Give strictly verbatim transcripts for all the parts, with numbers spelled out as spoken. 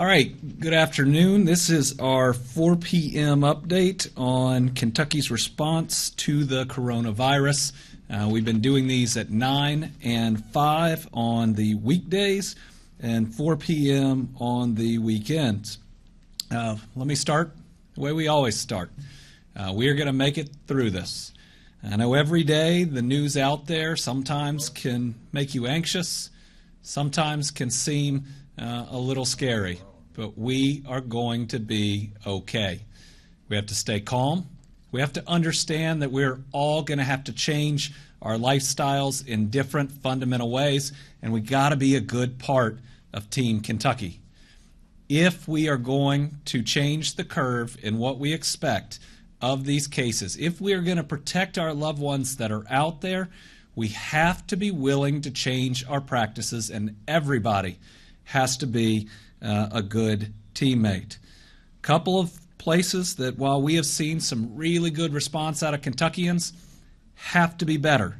All right, good afternoon. This is our four P M update on Kentucky's response to the coronavirus. Uh, we've been doing these at nine and five on the weekdays and four P M on the weekends. Uh, let me start the way we always start. Uh, we are going to make it through this. I know every day the news out there sometimes can make you anxious, sometimes can seem Uh, a little scary, but we are going to be okay. We have to stay calm. We have to understand that we're all going to have to change our lifestyles in different fundamental ways, and we got to be a good part of Team Kentucky. If we are going to change the curve in what we expect of these cases, if we are going to protect our loved ones that are out there, we have to be willing to change our practices, and everybody has to be uh, a good teammate. A couple of places that, while we have seen some really good response out of Kentuckians, have to be better.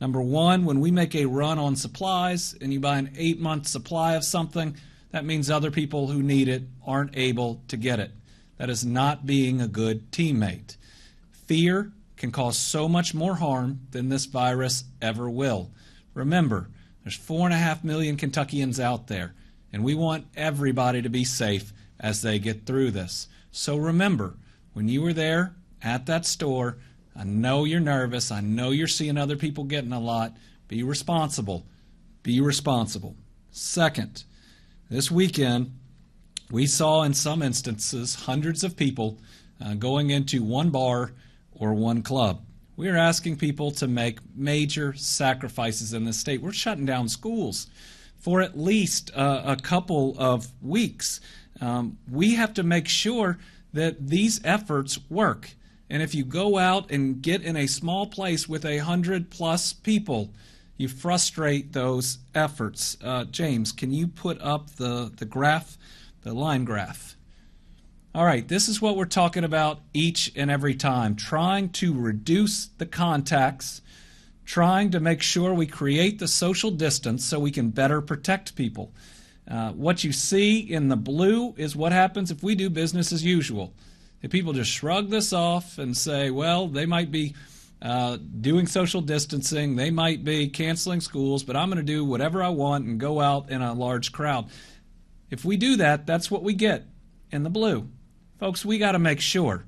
Number one, when we make a run on supplies and you buy an eight-month supply of something, that means other people who need it aren't able to get it. That is not being a good teammate. Fear can cause so much more harm than this virus ever will. Remember, there's four and a half million Kentuckians out there, and we want everybody to be safe as they get through this. So remember, when you were there at that store, I know you're nervous, I know you're seeing other people getting a lot. Be responsible. Be responsible. Second, this weekend, we saw in some instances hundreds of people uh, going into one bar or one club. We are asking people to make major sacrifices in this state. We're shutting down schools for at least uh, a couple of weeks. Um, we have to make sure that these efforts work. And if you go out and get in a small place with a hundred plus people, you frustrate those efforts. Uh, James, can you put up the, the graph, the line graph? All right, this is what we're talking about each and every time, trying to reduce the contacts, trying to make sure we create the social distance so we can better protect people. Uh, what you see in the blue is what happens if we do business as usual. If people just shrug this off and say, well, they might be uh, doing social distancing, they might be canceling schools, but I'm going to do whatever I want and go out in a large crowd. If we do that, that's what we get in the blue. Folks, we got to make sure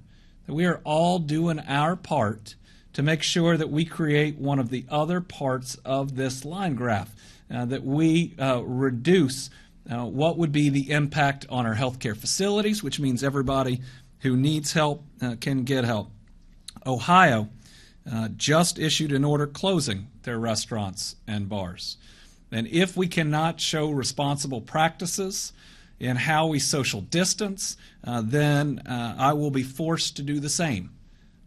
that we are all doing our part to make sure that we create one of the other parts of this line graph, uh, that we uh, reduce uh, what would be the impact on our healthcare facilities, which means everybody who needs help uh, can get help. Ohio uh, just issued an order closing their restaurants and bars. And if we cannot show responsible practices in how we social distance, uh, then uh, I will be forced to do the same.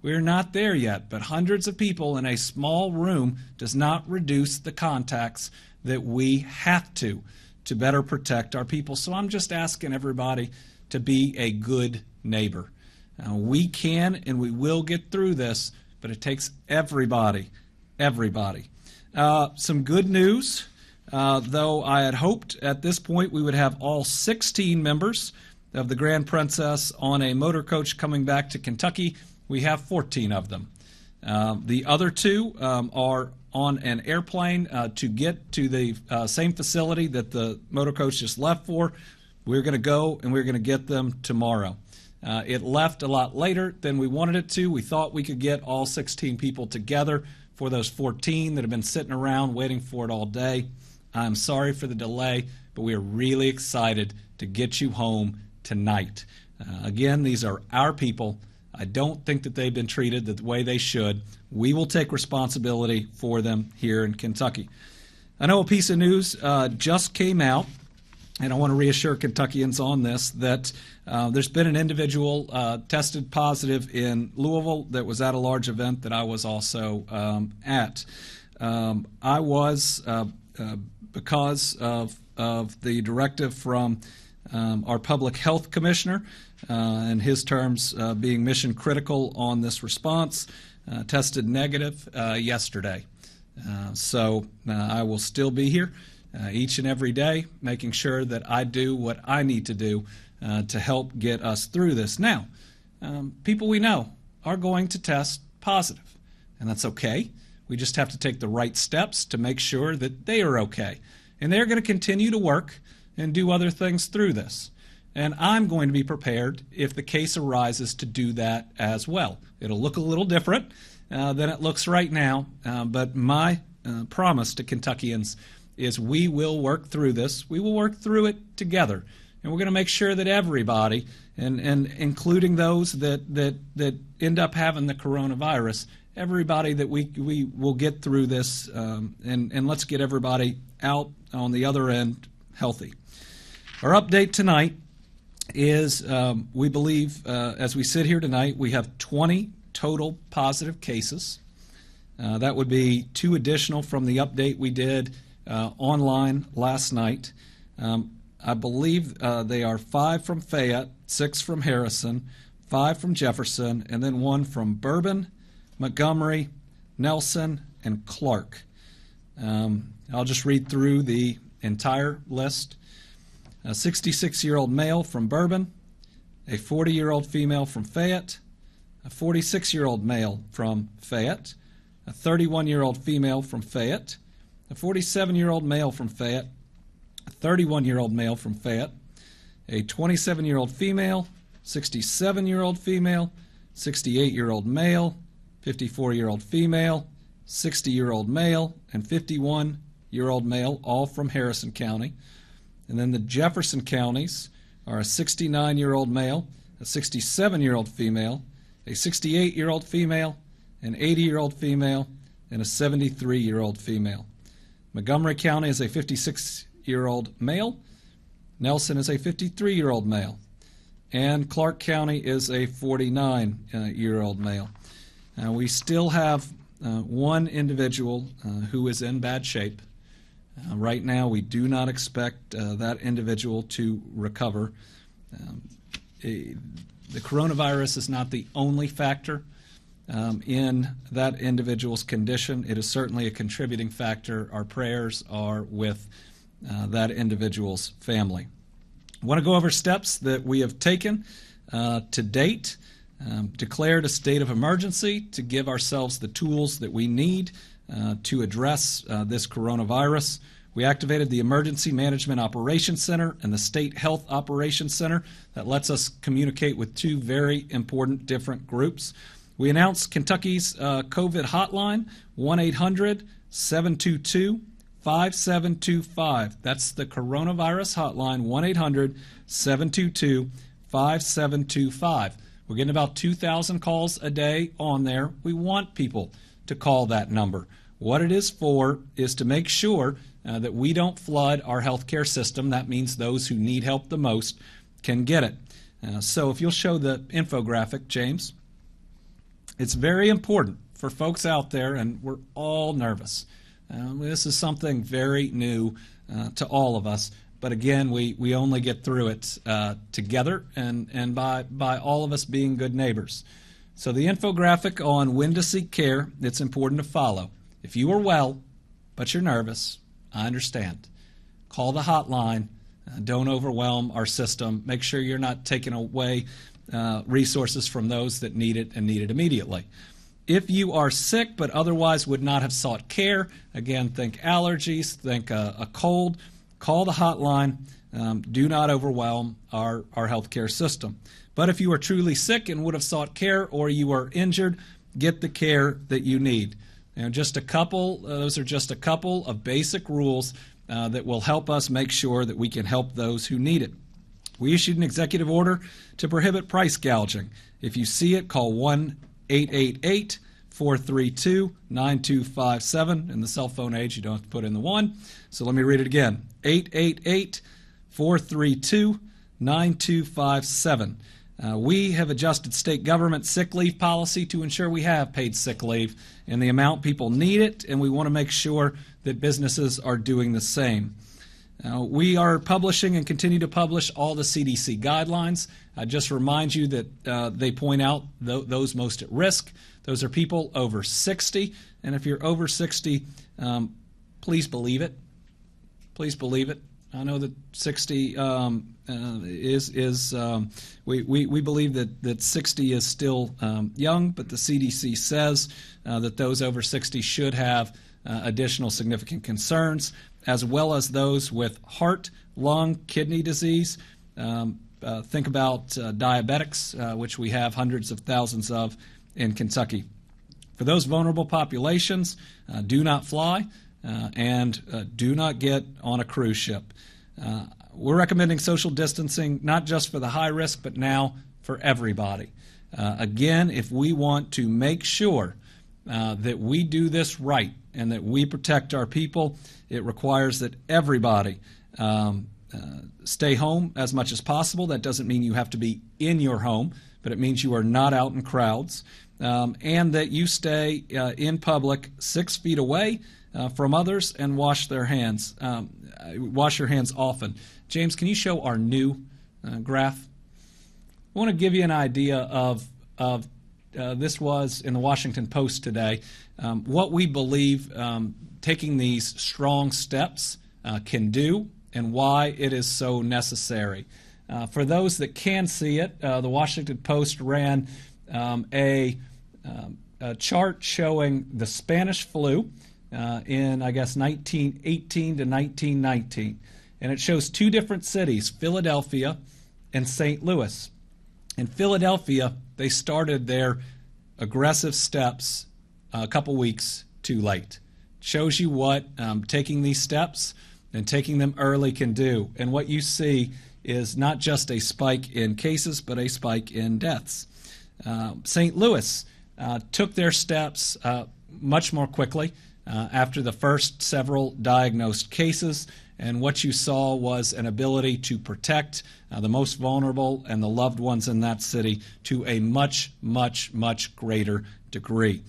We're not there yet, but hundreds of people in a small room does not reduce the contacts that we have to, to better protect our people. So I'm just asking everybody to be a good neighbor. Uh, we can and we will get through this, but it takes everybody, everybody. Uh, some good news. Uh, though I had hoped at this point we would have all sixteen members of the Grand Princess on a motor coach coming back to Kentucky, we have fourteen of them. Uh, the other two um, are on an airplane uh, to get to the uh, same facility that the motor coach just left for. We're going to go and we're going to get them tomorrow. Uh, it left a lot later than we wanted it to. We thought we could get all sixteen people together for those fourteen that have been sitting around waiting for it all day. I'm sorry for the delay, but we are really excited to get you home tonight. Uh, again, these are our people. I don't think that they've been treated the way they should. We will take responsibility for them here in Kentucky. I know a piece of news uh, just came out, and I want to reassure Kentuckians on this, that uh, there's been an individual uh, tested positive in Louisville that was at a large event that I was also um, at. Um, I was... Uh, uh, Because of, of the directive from um, our public health commissioner uh, and his terms uh, being mission critical on this response, uh, tested negative uh, yesterday. Uh, so uh, I will still be here uh, each and every day, making sure that I do what I need to do uh, to help get us through this. Now, um, people we know are going to test positive, and that's okay. We just have to take the right steps to make sure that they are okay. And they're going to continue to work and do other things through this. And I'm going to be prepared if the case arises to do that as well. It'll look a little different uh, than it looks right now, uh, but my uh, promise to Kentuckians is we will work through this. We will work through it together. And we're going to make sure that everybody, and, and including those that, that, that end up having the coronavirus, everybody that we, we will get through this, um, and, and let's get everybody out on the other end healthy. Our update tonight is um, we believe uh, as we sit here tonight, we have twenty total positive cases. Uh, that would be two additional from the update we did uh, online last night. Um, I believe uh, they are five from Fayette, six from Harrison, five from Jefferson, and then one from Bourbon, Montgomery, Nelson, and Clark. Um, I'll just read through the entire list. A sixty-six-year-old male from Bourbon, a forty-year-old female from Fayette, a forty-six-year-old male from Fayette, a thirty-one-year-old female from Fayette, a forty-seven-year-old male from Fayette, a thirty-one-year-old male from Fayette, a twenty-seven-year-old female, sixty-seven-year-old female, sixty-eight-year-old male, fifty-four-year-old female, sixty-year-old male, and fifty-one-year-old male, all from Harrison County. And then the Jefferson counties are a sixty-nine-year-old male, a sixty-seven-year-old female, a sixty-eight-year-old female, an eighty-year-old female, and a seventy-three-year-old female. Montgomery County is a fifty-six-year-old male. Nelson is a fifty-three-year-old male. And Clark County is a forty-nine-year-old male. Now, we still have uh, one individual uh, who is in bad shape. Uh, right now, we do not expect uh, that individual to recover. Um, a, the coronavirus is not the only factor um, in that individual's condition. It is certainly a contributing factor. Our prayers are with uh, that individual's family. I want to go over steps that we have taken uh, to date. Um, declared a state of emergency to give ourselves the tools that we need Uh, to address uh, this coronavirus. We activated the Emergency Management Operations Center and the State Health Operations Center. That lets us communicate with two very important different groups. We announced Kentucky's uh, COVID hotline, one eight hundred, seven two two, five seven two five. That's the coronavirus hotline, one eight hundred, seven two two, five seven two five. We're getting about two thousand calls a day on there. We want people to call that number. What it is for is to make sure uh, that we don't flood our healthcare system. That means those who need help the most can get it. Uh, so if you'll show the infographic, James, it's very important for folks out there, and we're all nervous. Uh, this is something very new uh, to all of us, but again, we, we only get through it uh, together and, and by, by all of us being good neighbors. So the infographic on when to seek care, it's important to follow. If you are well, but you're nervous, I understand. Call the hotline. Uh, don't overwhelm our system. Make sure you're not taking away uh, resources from those that need it and need it immediately. If you are sick but otherwise would not have sought care, again, think allergies, think uh, a cold, call the hotline. Um, do not overwhelm our, our healthcare system. But if you are truly sick and would have sought care, or you are injured, get the care that you need. And just a couple, uh, those are just a couple of basic rules uh, that will help us make sure that we can help those who need it. We issued an executive order to prohibit price gouging. If you see it, call one eight eight eight, four three two, nine two five seven. In the cell phone age, you don't have to put in the one. So let me read it again, eight eight eight, four three two, nine two five seven. Uh, we have adjusted state government sick leave policy to ensure we have paid sick leave in the amount people need it, and we want to make sure that businesses are doing the same. Uh, we are publishing and continue to publish all the C D C guidelines. I just remind you that uh, they point out th those most at risk. Those are people over sixty, and if you're over sixty, um, please believe it. Please believe it. I know that sixty um, uh, is, is um, we, we, we believe that, that sixty is still um, young, but the C D C says uh, that those over sixty should have uh, additional significant concerns, as well as those with heart, lung, kidney disease. Um, uh, think about uh, diabetics, uh, which we have hundreds of thousands of in Kentucky. For those vulnerable populations, uh, do not fly. Uh, and uh, do not get on a cruise ship. Uh, we're recommending social distancing, not just for the high risk, but now for everybody. Uh, again, if we want to make sure uh, that we do this right and that we protect our people, it requires that everybody um, uh, stay home as much as possible. That doesn't mean you have to be in your home, but it means you are not out in crowds, um, and that you stay uh, in public six feet away Uh, from others, and wash their hands. Um, wash your hands often. James, can you show our new uh, graph? I want to give you an idea of, of uh, this was in the Washington Post today, um, what we believe um, taking these strong steps uh, can do and why it is so necessary. Uh, for those that can see it, uh, the Washington Post ran um, a, um, a chart showing the Spanish flu Uh, in, I guess, nineteen eighteen to nineteen nineteen. And it shows two different cities, Philadelphia and Saint Louis. In Philadelphia, they started their aggressive steps a couple weeks too late. Shows you what um, taking these steps and taking them early can do. And what you see is not just a spike in cases, but a spike in deaths. Uh, Saint Louis uh, took their steps uh, much more quickly. Uh, after the first several diagnosed cases, and what you saw was an ability to protect uh, the most vulnerable and the loved ones in that city to a much, much, much greater degree.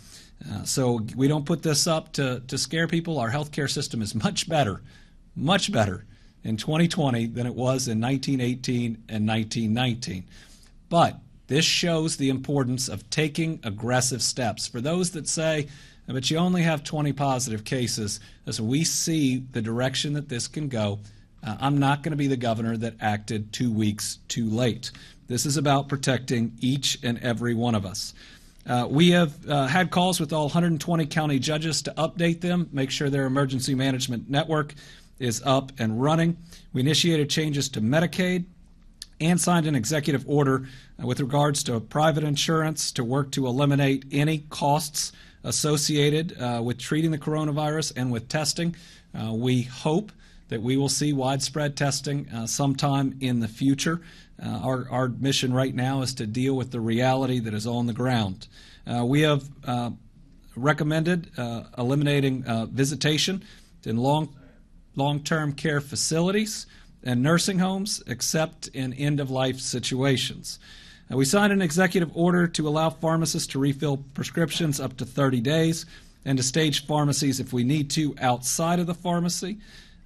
Uh, so we don't put this up to, to scare people. Our healthcare system is much better, much better in twenty twenty than it was in nineteen eighteen and nineteen nineteen. But this shows the importance of taking aggressive steps. For those that say, but you only have twenty positive cases, as we see the direction that this can go, uh, I'm not going to be the governor that acted two weeks too late. This is about protecting each and every one of us. Uh, we have uh, had calls with all one hundred twenty county judges to update them, make sure their emergency management network is up and running. We initiated changes to Medicaid and signed an executive order uh, with regards to private insurance to work to eliminate any costs associated uh, with treating the coronavirus and with testing. Uh, we hope that we will see widespread testing uh, sometime in the future. Uh, our, our mission right now is to deal with the reality that is on the ground. Uh, we have uh, recommended uh, eliminating uh, visitation in long, long-term care facilities and nursing homes, except in end-of-life situations. We signed an executive order to allow pharmacists to refill prescriptions up to thirty days and to stage pharmacies if we need to outside of the pharmacy.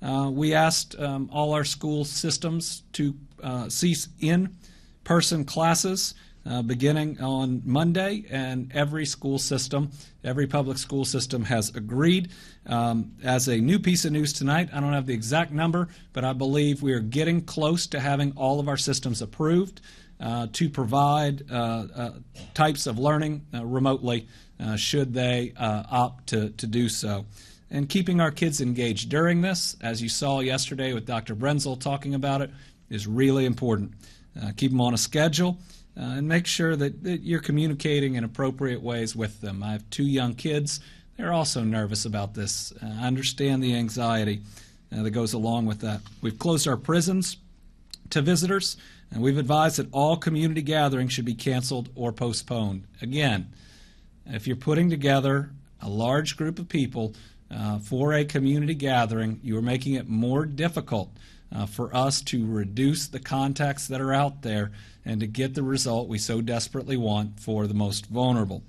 Uh, we asked um, all our school systems to uh, cease in-person classes uh, beginning on Monday, and every school system, every public school system has agreed. Um, as a new piece of news tonight, I don't have the exact number, but I believe we are getting close to having all of our systems approved Uh, to provide uh, uh, types of learning uh, remotely uh, should they uh, opt to, to do so. And keeping our kids engaged during this, as you saw yesterday with Doctor Brenzel talking about it, is really important. Uh, keep them on a schedule uh, and make sure that, that you're communicating in appropriate ways with them. I have two young kids. They're also nervous about this. Uh, I understand the anxiety uh, that goes along with that. We've closed our prisons to visitors, and we've advised that all community gatherings should be canceled or postponed. Again, if you're putting together a large group of people uh, for a community gathering, you are making it more difficult uh, for us to reduce the contacts that are out there and to get the result we so desperately want for the most vulnerable.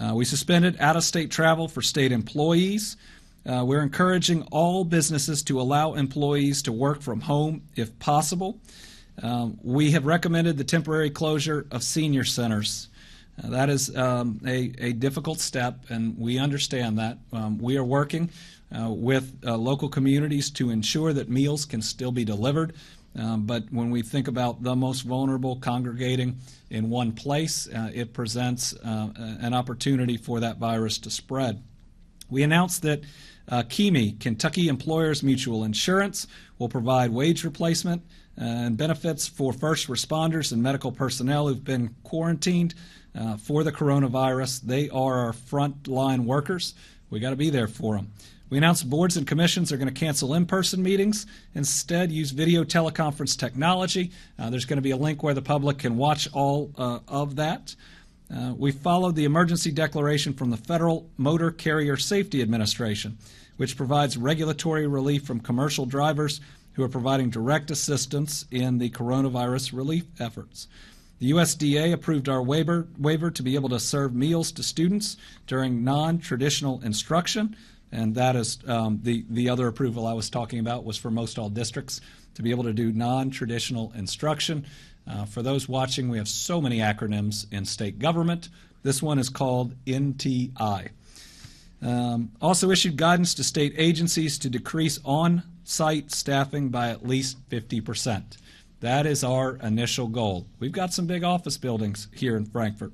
Uh, we suspended out-of-state travel for state employees. Uh, we're encouraging all businesses to allow employees to work from home if possible. Um, we have recommended the temporary closure of senior centers. Uh, that is um, a, a difficult step, and we understand that. Um, we are working uh, with uh, local communities to ensure that meals can still be delivered. Um, but when we think about the most vulnerable congregating in one place, uh, it presents uh, an opportunity for that virus to spread. We announced that uh, KEMI, Kentucky Employers Mutual Insurance, will provide wage replacement and benefits for first responders and medical personnel who've been quarantined uh, for the coronavirus. They are our frontline workers. We got to be there for them. We announced boards and commissions are going to cancel in-person meetings, instead use video teleconference technology. Uh, there's going to be a link where the public can watch all uh, of that. Uh, we followed the emergency declaration from the Federal Motor Carrier Safety Administration, which provides regulatory relief from commercial drivers who are providing direct assistance in the coronavirus relief efforts. The U S D A approved our waiver, waiver to be able to serve meals to students during non-traditional instruction. And that is um, the, the other approval I was talking about was for most all districts to be able to do non-traditional instruction. Uh, for those watching, we have so many acronyms in state government. This one is called N T I. Um, also issued guidance to state agencies to decrease on-site staffing by at least fifty percent. That is our initial goal. We've got some big office buildings here in Frankfort.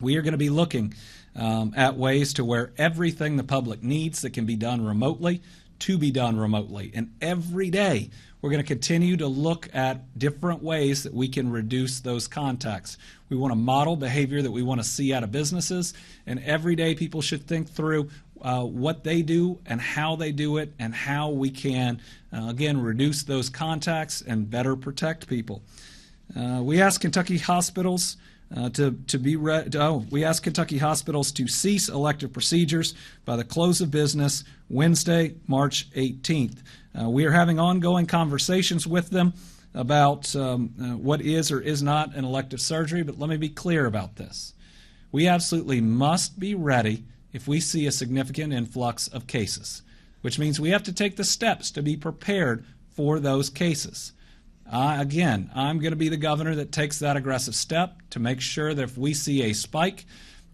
We are going to be looking um, at ways to where everything the public needs that can be done remotely to be done remotely. And every day we're going to continue to look at different ways that we can reduce those contacts. We want to model behavior that we want to see out of businesses. And every day people should think through uh, what they do and how they do it and how we can, uh, again, reduce those contacts and better protect people. Uh, we asked Kentucky hospitals Uh, to, to be re oh, we asked Kentucky hospitals to cease elective procedures by the close of business Wednesday, March eighteenth. Uh, we are having ongoing conversations with them about um, uh, what is or is not an elective surgery, but let me be clear about this. We absolutely must be ready if we see a significant influx of cases, which means we have to take the steps to be prepared for those cases. Uh, again, I'm going to be the governor that takes that aggressive step to make sure that if we see a spike,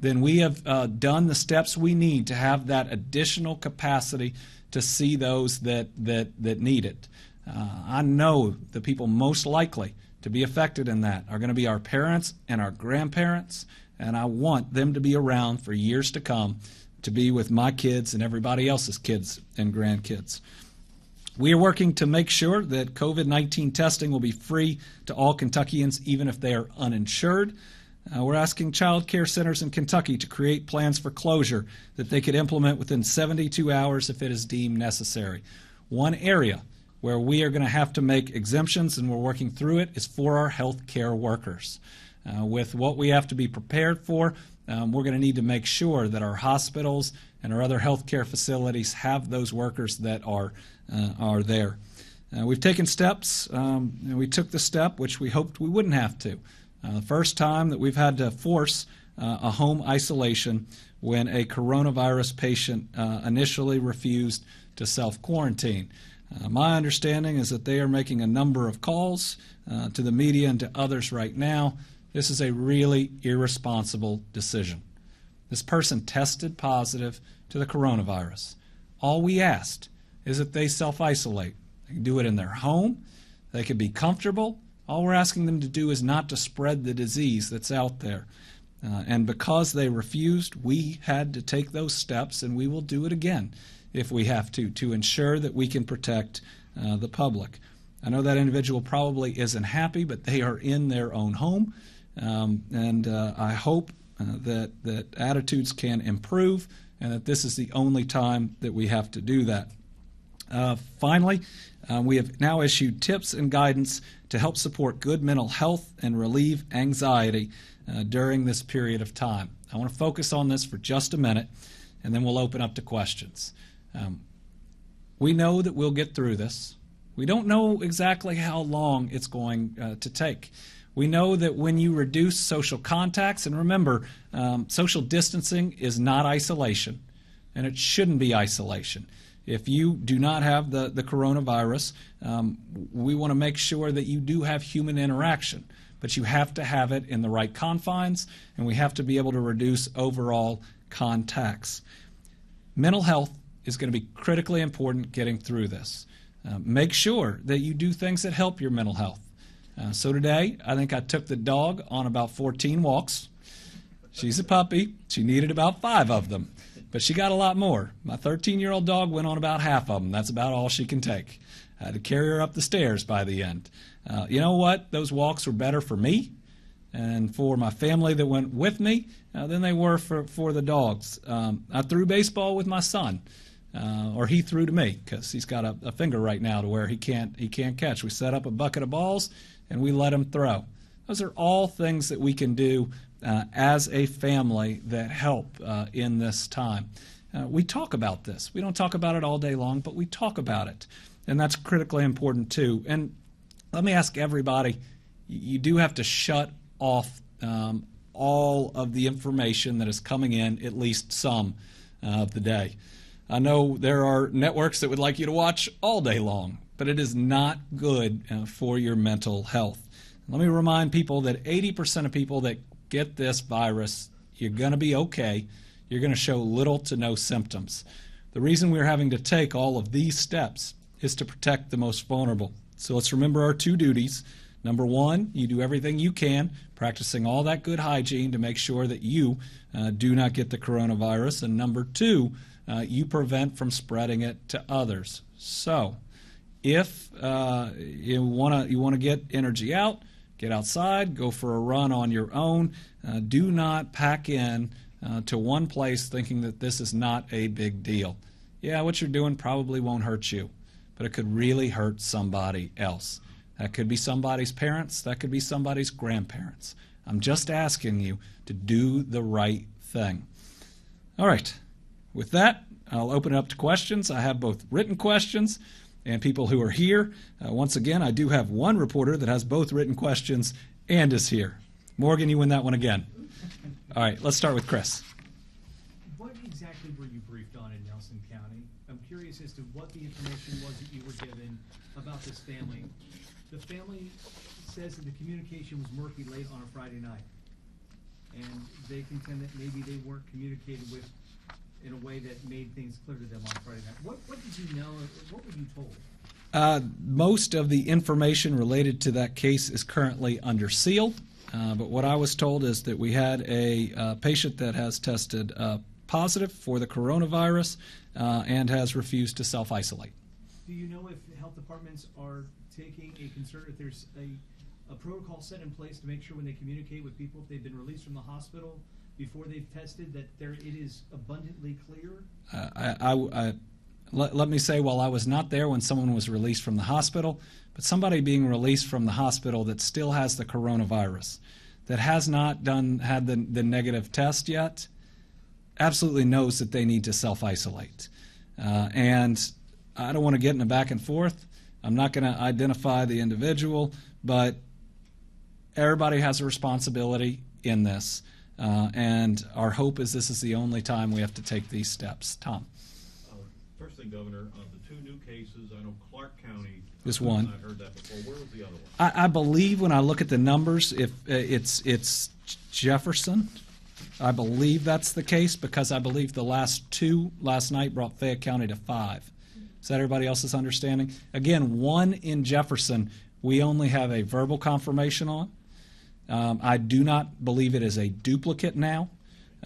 then we have uh, done the steps we need to have that additional capacity to see those that, that, that need it. Uh, I know the people most likely to be affected in that are going to be our parents and our grandparents, and I want them to be around for years to come to be with my kids and everybody else's kids and grandkids. We are working to make sure that COVID nineteen testing will be free to all Kentuckians, even if they are uninsured. Uh, we're asking child care centers in Kentucky to create plans for closure that they could implement within seventy-two hours if it is deemed necessary. One area where we are going to have to make exemptions, and we're working through it, is for our health care workers. Uh, with what we have to be prepared for, um, we're going to need to make sure that our hospitals and our other healthcare facilities have those workers that are uh, are there. Uh, we've taken steps, um, and we took the step which we hoped we wouldn't have to. Uh, the first time that we've had to force uh, a home isolation when a coronavirus patient uh, initially refused to self-quarantine. Uh, my understanding is that they are making a number of calls uh, to the media and to others right now. This is a really irresponsible decision. This person tested positive to the coronavirus. All we asked is that they self-isolate. They can do it in their home. They can be comfortable. All we're asking them to do is not to spread the disease that's out there. Uh, and because they refused, we had to take those steps, and we will do it again if we have to, to ensure that we can protect uh, the public. I know that individual probably isn't happy, but they are in their own home. Um, and uh, I hope Uh, that, that attitudes can improve and that this is the only time that we have to do that. Uh, finally, uh, we have now issued tips and guidance to help support good mental health and relieve anxiety uh, during this period of time. I want to focus on this for just a minute, and then we'll open up to questions. Um, we know that we'll get through this. We don't know exactly how long it's going uh, to take. We know that when you reduce social contacts, and remember, um, social distancing is not isolation, and it shouldn't be isolation. If you do not have the, the coronavirus, um, we want to make sure that you do have human interaction, but you have to have it in the right confines, and we have to be able to reduce overall contacts. Mental health is going to be critically important getting through this. Uh, make sure that you do things that help your mental health. Uh, so today, I think I took the dog on about fourteen walks. She's a puppy. She needed about five of them, but she got a lot more. My thirteen-year-old dog went on about half of them. That's about all she can take. I had to carry her up the stairs by the end. Uh, you know what? Those walks were better for me and for my family that went with me uh, than they were for, for the dogs. Um, I threw baseball with my son, uh, or he threw to me, because he's got a, a finger right now to where he can't, he can't catch. We set up a bucket of balls, and we let him throw. Those are all things that we can do uh, as a family that help uh, in this time. Uh, we talk about this. We don't talk about it all day long, but we talk about it, and that's critically important too. And let me ask everybody, you do have to shut off um, all of the information that is coming in, at least some uh, of the day. I know there are networks that would like you to watch all day long, but it is not good uh, for your mental health. Let me remind people that eighty percent of people that get this virus, you're going to be okay. You're going to show little to no symptoms. The reason we're having to take all of these steps is to protect the most vulnerable. So let's remember our two duties. Number one, you do everything you can, practicing all that good hygiene to make sure that you uh, do not get the coronavirus. And number two, uh, you prevent from spreading it to others. So if uh, you want to you want to get energy out, get outside, go for a run on your own. Uh, do not pack in uh, to one place thinking that this is not a big deal. Yeah, what you're doing probably won't hurt you, but it could really hurt somebody else. That could be somebody's parents. That could be somebody's grandparents. I'm just asking you to do the right thing. All right. With that, I'll open it up to questions. I have both written questions and people who are here. Uh, once again, I do have one reporter that has both written questions and is here. Morgan, you win that one again. All right. Let's start with Chris. What exactly were you briefed on in Nelson County? I'm curious as to what the information was that you were given about this family. The family says that the communication was murky late on a Friday night, and they contend that maybe they weren't communicated with in a way that made things clear to them on Friday night. What, what did you know? What were you told? Uh, most of the information related to that case is currently under seal, uh, but what I was told is that we had a uh, patient that has tested uh, positive for the coronavirus uh, and has refused to self-isolate. Do you know if health departments are taking a concern, if there's a, a protocol set in place to make sure when they communicate with people, if they've been released from the hospital before they've tested, that there it is abundantly clear? Uh, I, I, I, let, let me say, while I was not there when someone was released from the hospital, but somebody being released from the hospital that still has the coronavirus, that has not done had the, the negative test yet, absolutely knows that they need to self-isolate. Uh, and I don't want to get in a back and forth. I'm not going to identify the individual, but everybody has a responsibility in this, uh, and our hope is this is the only time we have to take these steps. Tom. Uh, first thing, Governor, of the two new cases, I know Clark County. This one. I heard that before. Where was the other one? I, I believe when I look at the numbers, if uh, it's it's Jefferson, I believe that's the case, because I believe the last two last night brought Fayette County to five. Is that everybody else's understanding? Again, one in Jefferson, we only have a verbal confirmation on. Um, I do not believe it is a duplicate now,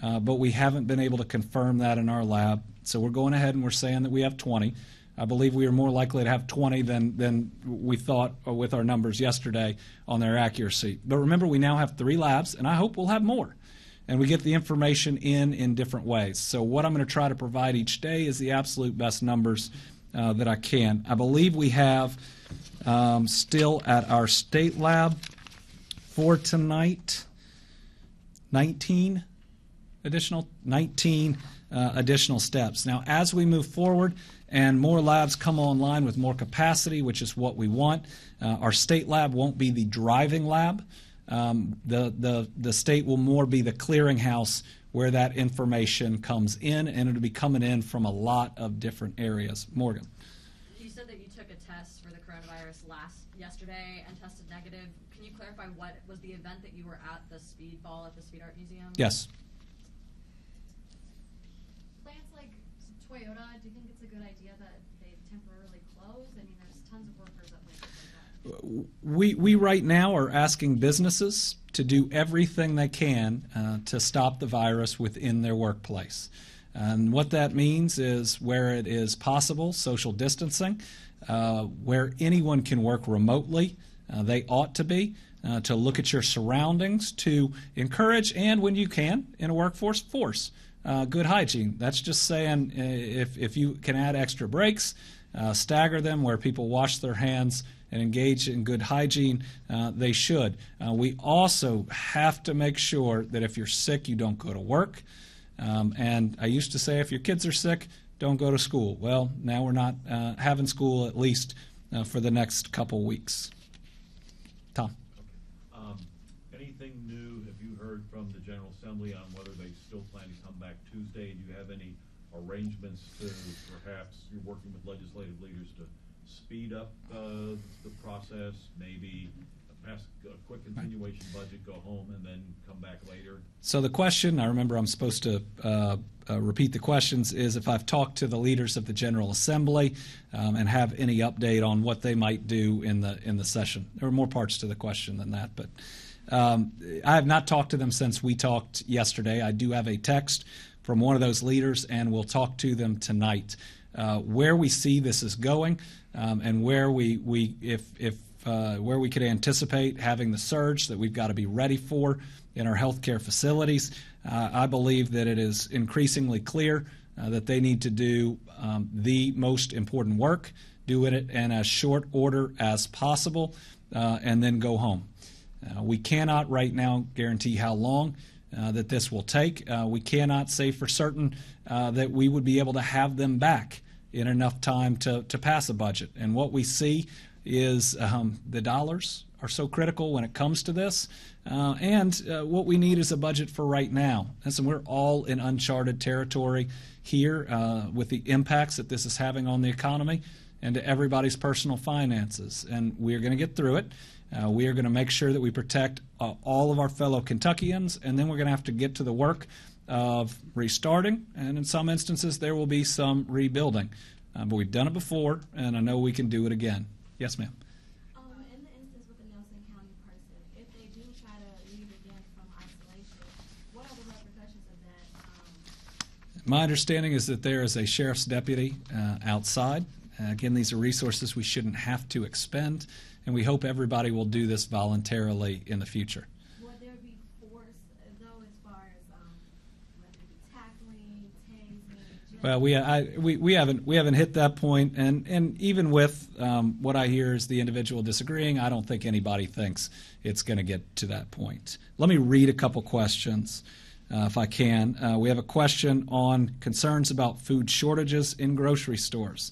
uh, but we haven't been able to confirm that in our lab. So we're going ahead and we're saying that we have twenty. I believe we are more likely to have twenty than, than we thought with our numbers yesterday on their accuracy. But remember, we now have three labs, and I hope we'll have more. And we get the information in in different ways. So what I'm going to try to provide each day is the absolute best numbers Uh, that I can. I believe we have um, still at our state lab for tonight nineteen additional nineteen uh, additional steps. Now, as we move forward and more labs come online with more capacity, which is what we want, uh, our state lab won't be the driving lab. Um, the, the, the state will more be the clearinghouse where that information comes in, and it'll be coming in from a lot of different areas. Morgan. You said that you took a test for the coronavirus last yesterday and tested negative. Can you clarify what was the event that you were at the speed ball at the Speed Art Museum? Yes. Plants like Toyota, do you think it's a good idea that they temporarily close? I mean, there's tons of workers up there. Like we, we right now are asking businesses to do everything they can uh, to stop the virus within their workplace. And what that means is where it is possible, social distancing, uh, where anyone can work remotely, uh, they ought to be, uh, to look at your surroundings, to encourage, and when you can, in a workforce, force uh, good hygiene. That's just saying uh, if, if you can add extra breaks, uh, stagger them where people wash their hands and engage in good hygiene, uh, they should. Uh, we also have to make sure that if you're sick, you don't go to work. Um, and I used to say, if your kids are sick, don't go to school. Well, now we're not uh, having school, at least uh, for the next couple weeks. Tom. Um, anything new have you heard from the General Assembly on whether they still plan to come back Tuesday? Do you have any arrangements to perhaps, you're working with legislative leaders to speed up uh, the process, maybe pass a quick continuation budget, go home, and then come back later? So the question, I remember I'm supposed to uh, uh, repeat the questions, is if I've talked to the leaders of the General Assembly um, and have any update on what they might do in the in the session. There are more parts to the question than that, but um, I have not talked to them since we talked yesterday. I do have a text from one of those leaders, and we'll talk to them tonight. Uh, where we see this is going um, and where we, we if if Uh, where we could anticipate having the surge that we've got to be ready for in our healthcare facilities. Uh, I believe that it is increasingly clear uh, that they need to do um, the most important work, do it in as short order as possible, uh, and then go home. Uh, we cannot right now guarantee how long uh, that this will take. Uh, we cannot say for certain uh, that we would be able to have them back in enough time to, to pass a budget. And what we see is um, the dollars are so critical when it comes to this. Uh, and uh, what we need is a budget for right now. And so we're all in uncharted territory here uh, with the impacts that this is having on the economy and to everybody's personal finances. And we're going to get through it. Uh, we are going to make sure that we protect uh, all of our fellow Kentuckians. And then we're going to have to get to the work of restarting. And in some instances, there will be some rebuilding. Uh, but we've done it before, and I know we can do it again. Yes, ma'am. Um, in the instance with the Nelson County person, if they do try to leave again from isolation, what are the repercussions of that? Um, My understanding is that there is a sheriff's deputy uh, outside. Uh, again, these are resources we shouldn't have to expend, and we hope everybody will do this voluntarily in the future. Will there be force, though, as far as um, whether it be tackling, tasing, Well, we, I, we we haven't we haven't hit that point, and and even with um, what I hear is the individual disagreeing, I don't think anybody thinks it's going to get to that point. Let me read a couple questions, uh, if I can. Uh, we have a question on concerns about food shortages in grocery stores.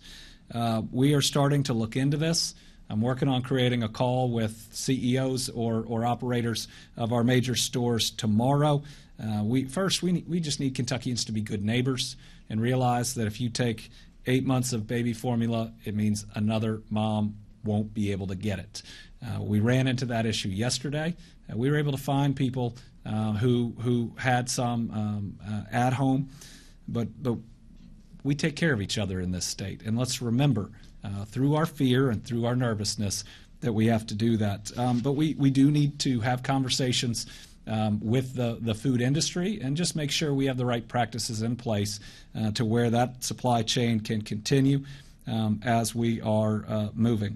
Uh, we are starting to look into this. I'm working on creating a call with C E Os or or operators of our major stores tomorrow. Uh, we first we we just need Kentuckians to be good neighbors and realize that if you take eight months of baby formula, it means another mom won't be able to get it. Uh, we ran into that issue yesterday. Uh, we were able to find people uh, who who had some um, uh, at home, but but we take care of each other in this state, and let's remember uh, through our fear and through our nervousness that we have to do that. Um, but we we do need to have conversations Um, with the, the food industry and just make sure we have the right practices in place uh, to where that supply chain can continue um, as we are uh, moving.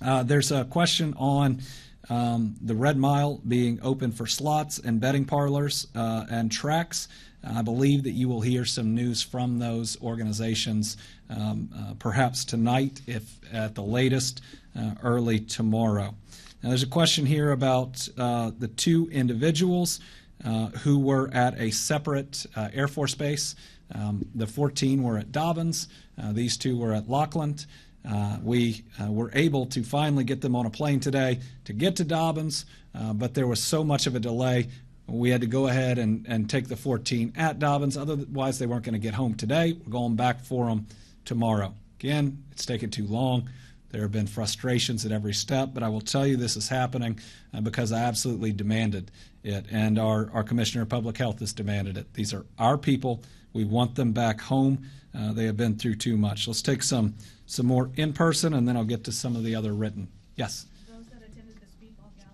Uh, there's a question on um, the Red Mile being open for slots and betting parlors uh, and tracks. I believe that you will hear some news from those organizations um, uh, perhaps tonight, if at the latest, uh, early tomorrow. Now, there's a question here about uh, the two individuals uh, who were at a separate uh, Air Force base. Um, the fourteen were at Dobbins. Uh, these two were at Lackland. Uh, we uh, were able to finally get them on a plane today to get to Dobbins, uh, but there was so much of a delay. We had to go ahead and, and take the fourteen at Dobbins. Otherwise, they weren't going to get home today. We're going back for them tomorrow. Again, it's taken too long. There have been frustrations at every step, but I will tell you this is happening uh, because I absolutely demanded it, and our, our Commissioner of Public Health has demanded it. These are our people. We want them back home. Uh, they have been through too much. Let's take some, some more in person, and then I'll get to some of the other written. Yes? Those that attended the Speedball Gala,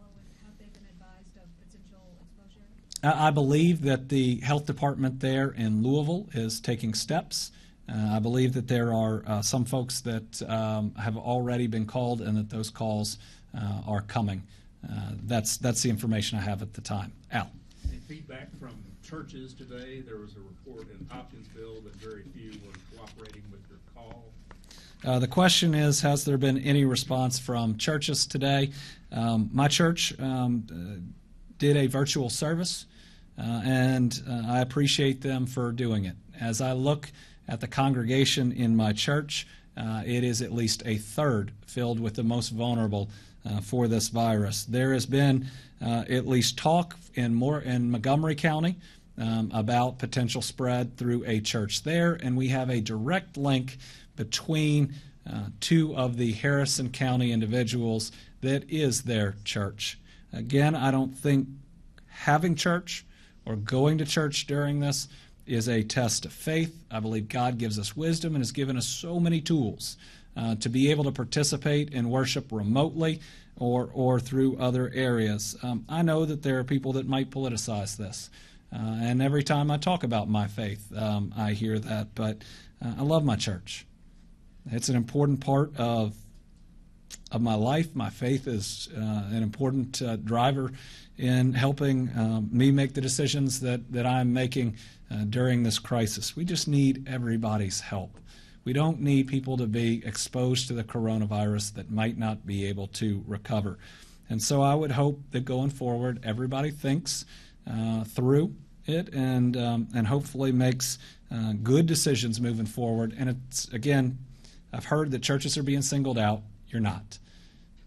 have they been advised of potential exposure? I, I believe that the health department there in Louisville is taking steps. Uh, I believe that there are uh, some folks that um, have already been called and that those calls uh, are coming. Uh, that's, that's the information I have at the time. Al. Any feedback from churches today? There was a report in Hopkinsville that very few were cooperating with your call. Uh, the question is, has there been any response from churches today? Um, my church um, uh, did a virtual service, uh, and uh, I appreciate them for doing it. As I look at the congregation in my church, uh, it is at least a third filled with the most vulnerable uh, for this virus. There has been uh, at least talk in more in Montgomery County um, about potential spread through a church there, and we have a direct link between uh, two of the Harrison County individuals that is their church. Again, I don't think having church or going to church during this is a test of faith. I believe God gives us wisdom and has given us so many tools uh, to be able to participate in worship remotely or, or through other areas. Um, I know that there are people that might politicize this, uh, and every time I talk about my faith, um, I hear that, but uh, I love my church. It's an important part of, of my life. My faith is uh, an important uh, driver in helping um, me make the decisions that, that I'm making uh, during this crisis. We just need everybody's help. We don't need people to be exposed to the coronavirus that might not be able to recover. And so I would hope that going forward, everybody thinks uh, through it and, um, and hopefully makes uh, good decisions moving forward. And it's, again, I've heard that churches are being singled out. You're not.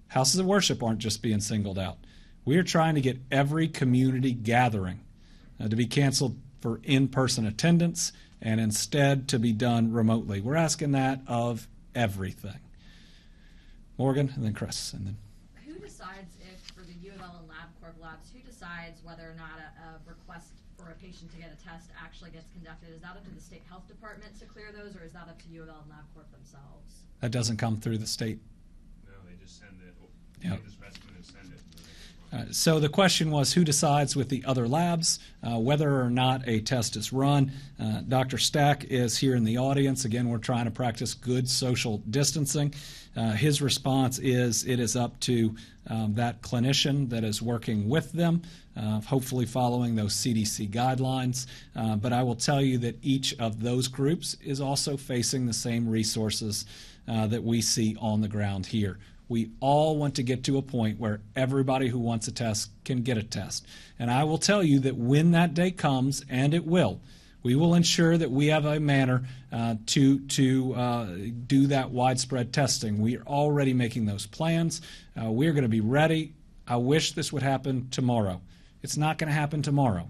Houses of worship aren't just being singled out. We are trying to get every community gathering uh, to be canceled for in-person attendance and instead to be done remotely. We're asking that of everything. Morgan, and then Chris, and then. Who decides if, for the U of L and LabCorp labs, who decides whether or not a, a request for a patient to get a test actually gets conducted? Is that up to the state health department to clear those, or is that up to U of L and LabCorp themselves? That doesn't come through the state. No, they just send it. Oh, yeah. They just Uh, so the question was, who decides with the other labs uh, whether or not a test is run? Uh, Doctor Stack is here in the audience. Again, we're trying to practice good social distancing. Uh, his response is it is up to um, that clinician that is working with them, uh, hopefully following those C D C guidelines. Uh, but I will tell you that each of those groups is also facing the same resources uh, that we see on the ground here. We all want to get to a point where everybody who wants a test can get a test. And I will tell you that when that day comes, and it will, we will ensure that we have a manner uh, to, to uh, do that widespread testing. We are already making those plans. Uh, we're going to be ready. I wish this would happen tomorrow. It's not going to happen tomorrow.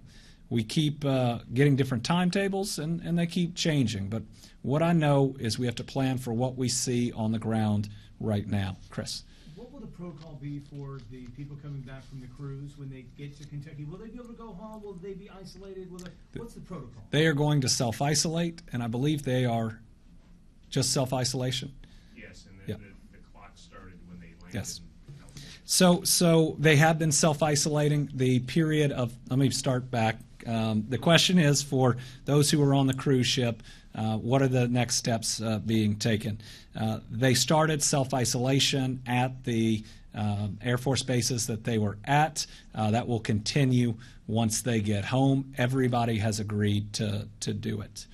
We keep uh, getting different timetables, and, and they keep changing. But what I know is we have to plan for what we see on the ground right now. Chris. What will the protocol be for the people coming back from the cruise when they get to Kentucky? Will they be able to go home? Will they be isolated? Will they, what's the protocol? They are going to self-isolate, and I believe they are just self-isolation. Yes, and the, yep. the, the clock started when they landed. Yes. So, so they have been self-isolating. The period of, let me start back. Um, the question is for those who are on the cruise ship, Uh, what are the next steps uh, being taken? Uh, they started self-isolation at the um, Air Force bases that they were at. Uh, that will continue once they get home. Everybody has agreed to, to do it.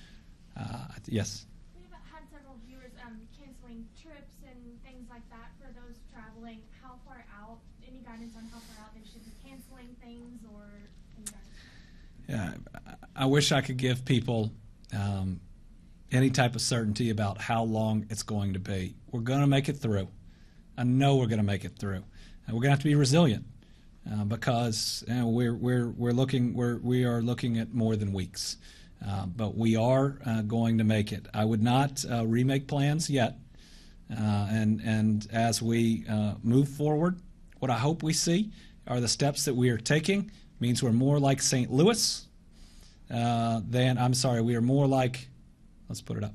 Uh, yes? We've had several viewers um, canceling trips and things like that for those traveling. How far out, any guidance on how far out they should be canceling things or any guidance? Yeah, I wish I could give people um, any type of certainty about how long it's going to be. We're going to make it through. I know we're going to make it through. And we're going to have to be resilient uh, because you know, we're, we're, we're looking, we're, we are looking at more than weeks. Uh, but we are uh, going to make it. I would not uh, remake plans yet. Uh, and, and as we uh, move forward, what I hope we see are the steps that we are taking means we're more like Saint Louis uh, than, I'm sorry, we are more like, let's put it up,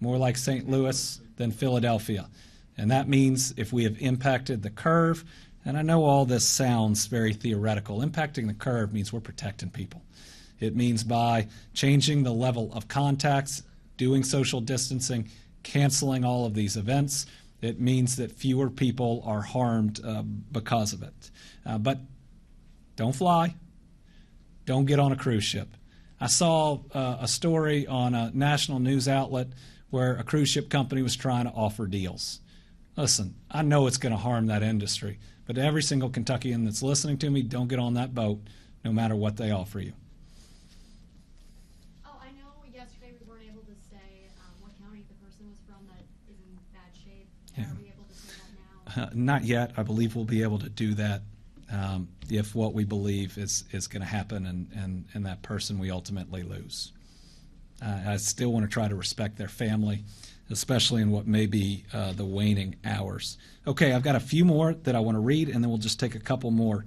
more like Saint Louis than Philadelphia. And that means if we have impacted the curve, and I know all this sounds very theoretical, impacting the curve means we're protecting people. It means by changing the level of contacts, doing social distancing, canceling all of these events, it means that fewer people are harmed uh, because of it. Uh, but don't fly. Don't get on a cruise ship. I saw uh, a story on a national news outlet where a cruise ship company was trying to offer deals. Listen, I know it's going to harm that industry, but every single Kentuckian that's listening to me, don't get on that boat no matter what they offer you. Oh, I know yesterday we weren't able to say um, what county the person was from that is in bad shape. Yeah. Are we able to say that now? Uh, not yet. I believe we'll be able to do that um, if what we believe is, is going to happen and, and, and that person we ultimately lose. Uh, I still want to try to respect their family, especially in what may be uh, the waning hours. Okay, I've got a few more that I want to read, and then we'll just take a couple more.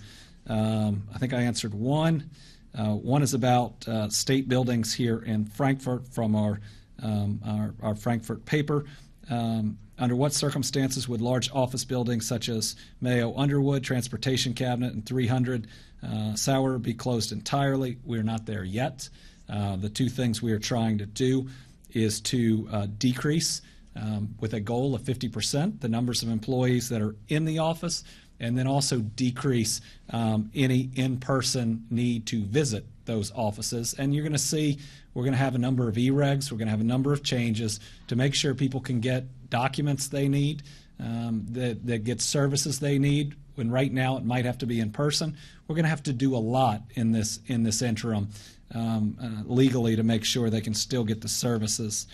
Um, I think I answered one. Uh, one is about uh, state buildings here in Frankfurt from our, um, our, our Frankfurt paper. Um, under what circumstances would large office buildings such as Mayo Underwood, Transportation Cabinet, and three hundred uh, Sauer be closed entirely? We're not there yet. Uh, the two things we are trying to do is to uh, decrease um, with a goal of fifty percent the numbers of employees that are in the office, and then also decrease um, any in-person need to visit those offices. And you're going to see we're going to have a number of e-regs, we're going to have a number of changes to make sure people can get documents they need, um, that, that get services they need, when right now it might have to be in person. We're going to have to do a lot in this, in this interim. Um, uh, legally to make sure they can still get the services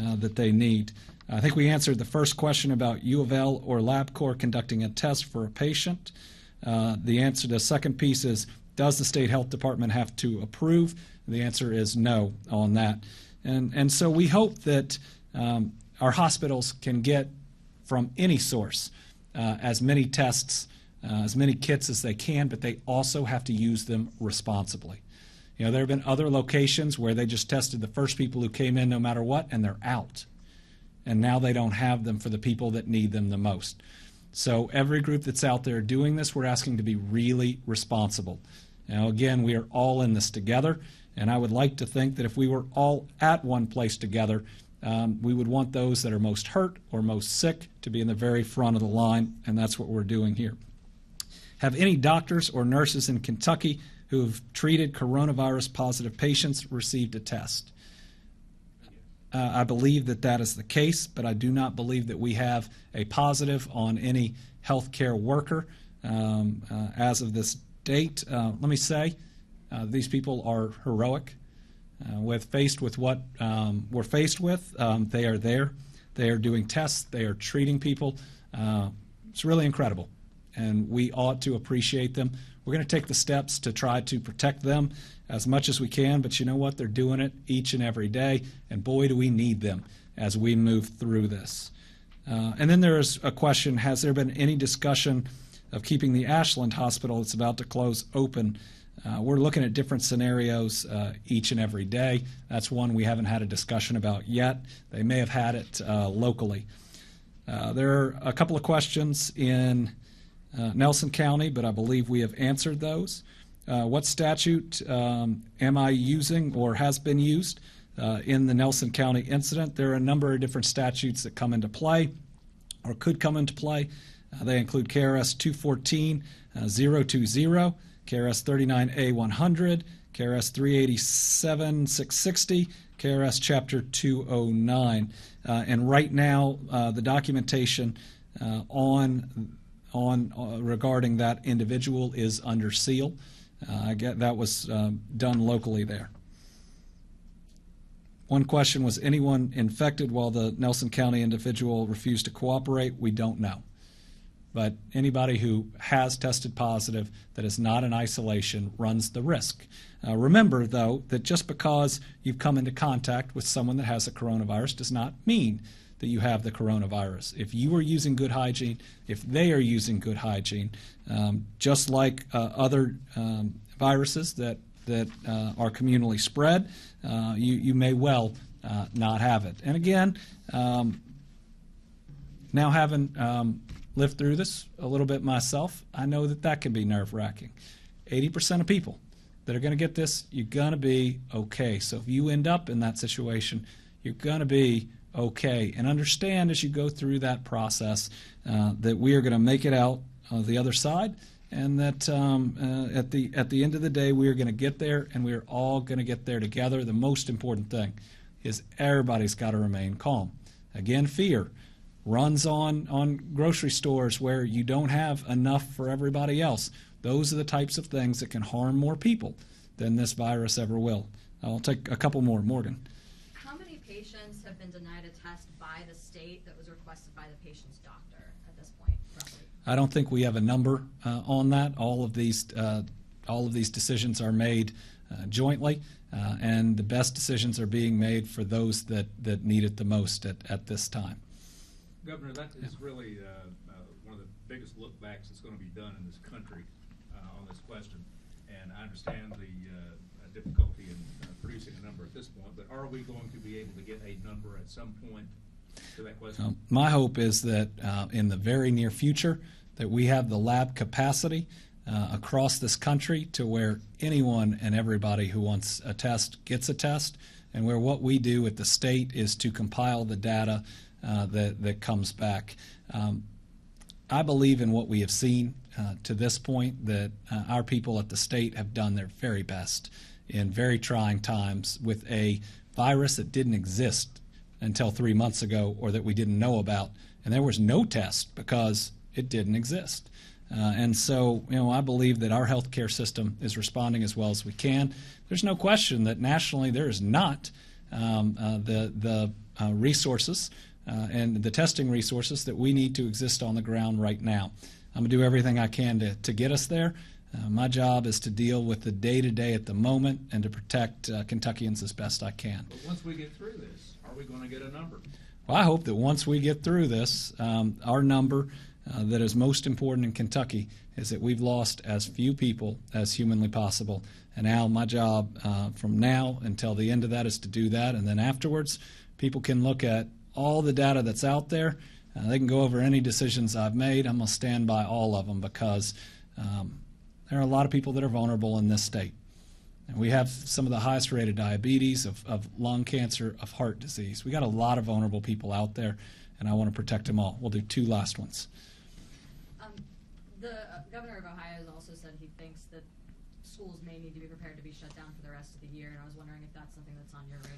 uh, that they need. I think we answered the first question about U of L or LabCorp conducting a test for a patient. Uh, the answer to the second piece is, does the state health department have to approve? The answer is no on that. And, and so we hope that um, our hospitals can get from any source uh, as many tests, uh, as many kits as they can, but they also have to use them responsibly. You know, there have been other locations where they just tested the first people who came in no matter what, and they're out. And now they don't have them for the people that need them the most. So every group that's out there doing this, we're asking to be really responsible. Now, again, we are all in this together, and I would like to think that if we were all at one place together, um, we would want those that are most hurt or most sick to be in the very front of the line, and that's what we're doing here. Have any doctors or nurses in Kentucky who have treated coronavirus positive patients received a test? Uh, I believe that that is the case, but I do not believe that we have a positive on any healthcare worker um, uh, as of this date. Uh, let me say, uh, these people are heroic. Uh, with faced with what um, we're faced with, um, they are there. They are doing tests. They are treating people. Uh, it's really incredible, and we ought to appreciate them. We're going to take the steps to try to protect them as much as we can, but you know what? They're doing it each and every day, and boy, do we need them as we move through this. Uh, and then there is a question, has there been any discussion of keeping the Ashland Hospital that's about to close open? Uh, we're looking at different scenarios uh, each and every day. That's one we haven't had a discussion about yet. They may have had it uh, locally. Uh, there are a couple of questions in Uh, Nelson County, but I believe we have answered those. Uh, what statute um, am I using or has been used uh, in the Nelson County incident? There are a number of different statutes that come into play or could come into play. Uh, they include K R S two fourteen oh twenty, K R S thirty-nine A one hundred, K R S three eight seven six six zero, K R S Chapter two oh nine. Uh, and right now, uh, the documentation uh, on on uh, regarding that individual is under seal. Uh, I get that was um, done locally there. One question was, anyone infected while the Nelson County individual refused to cooperate? We don't know. But anybody who has tested positive that is not in isolation runs the risk. Uh, remember, though, that just because you've come into contact with someone that has a coronavirus does not mean that you have the coronavirus. If you are using good hygiene, if they are using good hygiene, um, just like uh, other um, viruses that, that uh, are communally spread, uh, you, you may well uh, not have it. And again, um, now having um, lived through this a little bit myself, I know that that can be nerve-wracking. eighty percent of people that are going to get this, you're going to be okay. So if you end up in that situation, you're going to be okay. And understand as you go through that process uh, that we are going to make it out on the other side, and that um, uh, at the at the end of the day, we are going to get there, and we are all going to get there together. The most important thing is everybody's got to remain calm. Again, fear runs on, on grocery stores where you don't have enough for everybody else. Those are the types of things that can harm more people than this virus ever will. I'll take a couple more. Morgan. How many patients have been denied a test by the state that was requested by the patient's doctor at this point, roughly? I don't think we have a number uh, on that. All of these, uh, all of these decisions are made uh, jointly, uh, and the best decisions are being made for those that, that need it the most at, at this time. Governor, that is really uh, uh, one of the biggest look backs that's going to be done in this country on this question, and I understand the uh, difficulty in uh, producing a number at this point, but are we going to be able to get a number at some point to that question? Um, my hope is that uh, in the very near future that we have the lab capacity uh, across this country to where anyone and everybody who wants a test gets a test, and where what we do at the state is to compile the data uh, that, that comes back. Um, I believe in what we have seen Uh, to this point, that uh, our people at the state have done their very best in very trying times with a virus that didn't exist until three months ago, or that we didn't know about, and there was no test because it didn't exist. Uh, and so, you know, I believe that our healthcare system is responding as well as we can. There's no question that nationally there is not um, uh, the, the uh, resources uh, and the testing resources that we need to exist on the ground right now. I'm going to do everything I can to, to get us there. Uh, my job is to deal with the day-to-day at the moment and to protect uh, Kentuckians as best I can. But once we get through this, are we going to get a number? Well, I hope that once we get through this, um, our number uh, that is most important in Kentucky is that we've lost as few people as humanly possible. And Al, my job uh, from now until the end of that is to do that. And then afterwards, people can look at all the data that's out there. Uh, they can go over any decisions I've made. I'm going to stand by all of them, because um, there are a lot of people that are vulnerable in this state. And we have some of the highest rate of diabetes, of, of lung cancer, of heart disease. We got a lot of vulnerable people out there, and I want to protect them all. We'll do two last ones. Um, the governor of Ohio has also said he thinks that schools may need to be prepared to be shut down for the rest of the year, and I was wondering if that's something that's on your radar.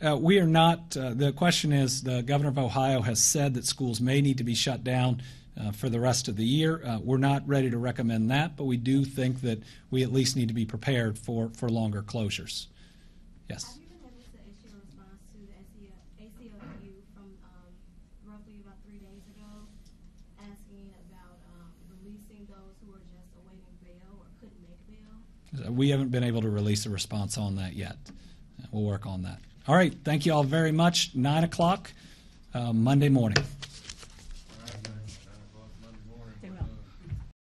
Uh, we are not, uh, the question is, the governor of Ohio has said that schools may need to be shut down uh, for the rest of the year. Uh, we're not ready to recommend that, but we do think that we at least need to be prepared for, for longer closures. Yes? Have you been able to issue a response to the A C L U from um, roughly about three days ago, asking about um, releasing those who are just awaiting bail or couldn't make bail? We haven't been able to release a response on that yet. We'll work on that. All right, thank you all very much. Nine o'clock, uh, Monday morning.